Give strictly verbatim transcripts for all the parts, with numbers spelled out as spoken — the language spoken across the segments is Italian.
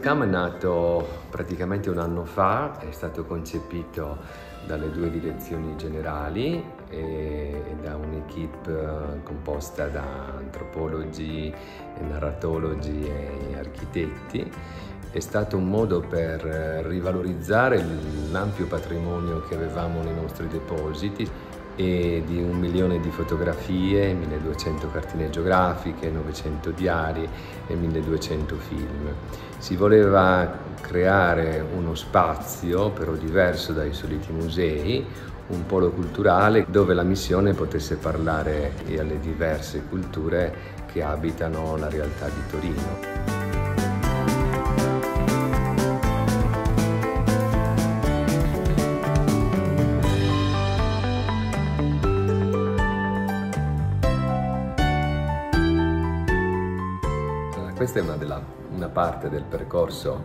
Il C A M è nato praticamente un anno fa, è stato concepito dalle due direzioni generali e, e da un'equipe composta da antropologi, narratologi e architetti. È stato un modo per rivalorizzare l'ampio patrimonio che avevamo nei nostri depositi e di un milione di fotografie, milleduecento cartine geografiche, novecento diari e milleduecento film. Si voleva creare uno spazio, però diverso dai soliti musei, un polo culturale dove la missione potesse parlare alle diverse culture che abitano la realtà di Torino. Questa è una, della, una parte del percorso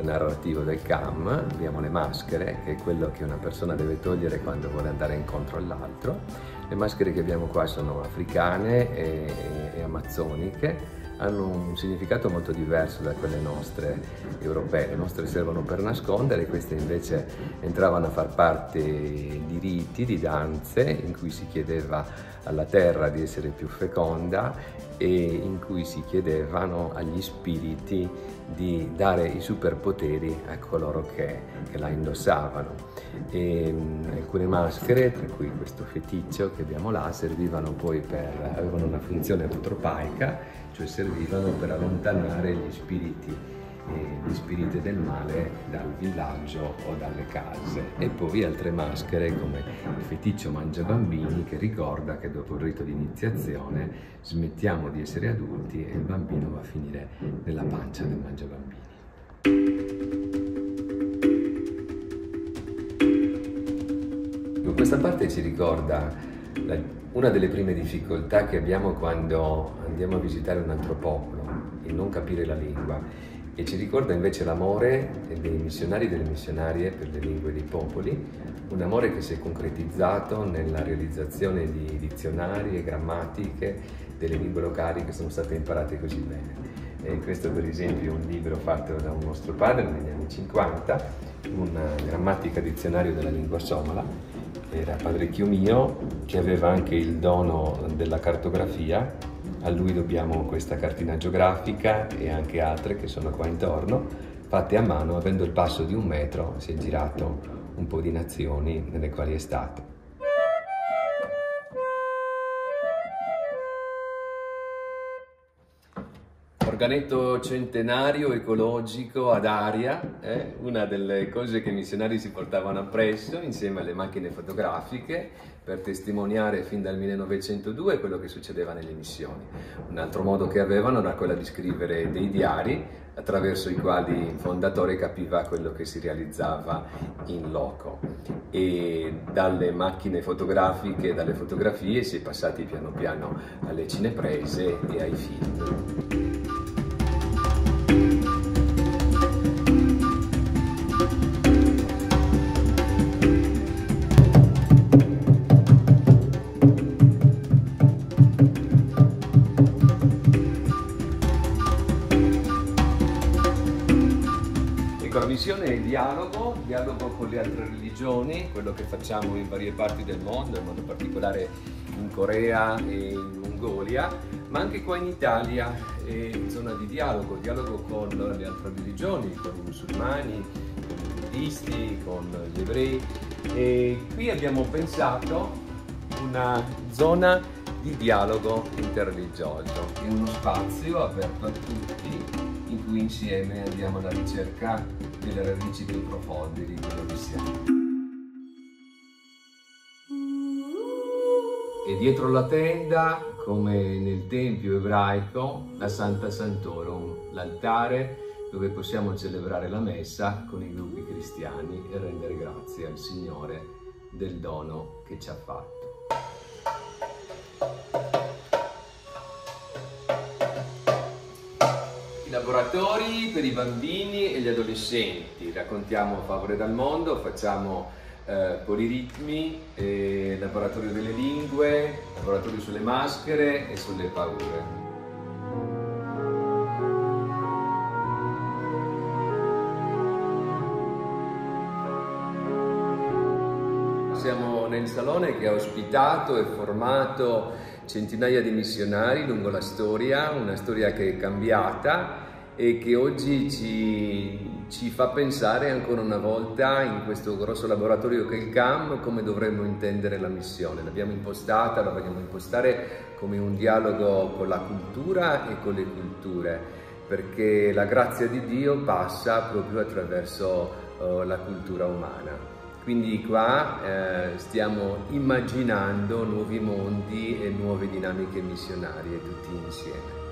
narrativo del C A M. Abbiamo le maschere, che è quello che una persona deve togliere quando vuole andare incontro all'altro. Le maschere che abbiamo qua sono africane e, e amazzoniche, hanno un significato molto diverso da quelle nostre europee. Le nostre servono per nascondere, queste invece entravano a far parte di riti, di danze, in cui si chiedeva alla terra di essere più feconda e in cui si chiedevano agli spiriti di dare i superpoteri a coloro che, che la indossavano. E, mh, alcune maschere, tra cui questo feticcio che abbiamo là, servivano poi per, avevano una funzione apotropaica, cioè servivano per allontanare gli spiriti, eh, gli spiriti del male dal villaggio o dalle case. E poi altre maschere come il feticcio mangia bambini, che ricorda che dopo il rito di iniziazione smettiamo di essere adulti e il bambino va a finire nella pancia del mangia bambini. Questa parte ci ricorda la, una delle prime difficoltà che abbiamo quando andiamo a visitare un altro popolo, il non capire la lingua, e ci ricorda invece l'amore dei missionari e delle missionarie per le lingue dei popoli, un amore che si è concretizzato nella realizzazione di dizionari e grammatiche delle lingue locali che sono state imparate così bene. E questo per esempio è un libro fatto da un nostro padre negli anni cinquanta, una grammatica dizionario della lingua somala. Era padre Chiumio, che aveva anche il dono della cartografia. A lui dobbiamo questa cartina geografica e anche altre che sono qua intorno, fatte a mano. Avendo il passo di un metro si è girato un po' di nazioni nelle quali è stato. Organetto centenario ecologico ad aria, eh? Una delle cose che i missionari si portavano appresso insieme alle macchine fotografiche per testimoniare fin dal millenovecentodue quello che succedeva nelle missioni. Un altro modo che avevano era quello di scrivere dei diari attraverso i quali il fondatore capiva quello che si realizzava in loco, e dalle macchine fotografiche, dalle fotografie si è passati piano piano alle cineprese e ai film. La missione è il dialogo, il dialogo con le altre religioni, quello che facciamo in varie parti del mondo, in modo particolare in Corea e in Mongolia, ma anche qua in Italia è in zona di dialogo, dialogo con le altre religioni, con i musulmani, con i buddisti, con gli ebrei, e qui abbiamo pensato una zona di dialogo interreligioso, è uno spazio aperto a tutti in cui insieme andiamo alla ricerca delle radici più profonde di quello che siamo. E dietro la tenda, come nel tempio ebraico, la Santa Santorum, l'altare dove possiamo celebrare la messa con i gruppi cristiani e rendere grazie al Signore del dono che ci ha fatto. Laboratori per i bambini e gli adolescenti, raccontiamo favole dal mondo, facciamo eh, poliritmi, eh, laboratorio delle lingue, laboratorio sulle maschere e sulle paure. siamo nel salone che ha ospitato e formato centinaia di missionari lungo la storia, una storia che è cambiata e che oggi ci, ci fa pensare ancora una volta in questo grosso laboratorio che è il C A M come dovremmo intendere la missione. L'abbiamo impostata, la vogliamo impostare come un dialogo con la cultura e con le culture, perché la grazia di Dio passa proprio attraverso eh, la cultura umana. Quindi qua eh, stiamo immaginando nuovi mondi e nuove dinamiche missionarie tutti insieme.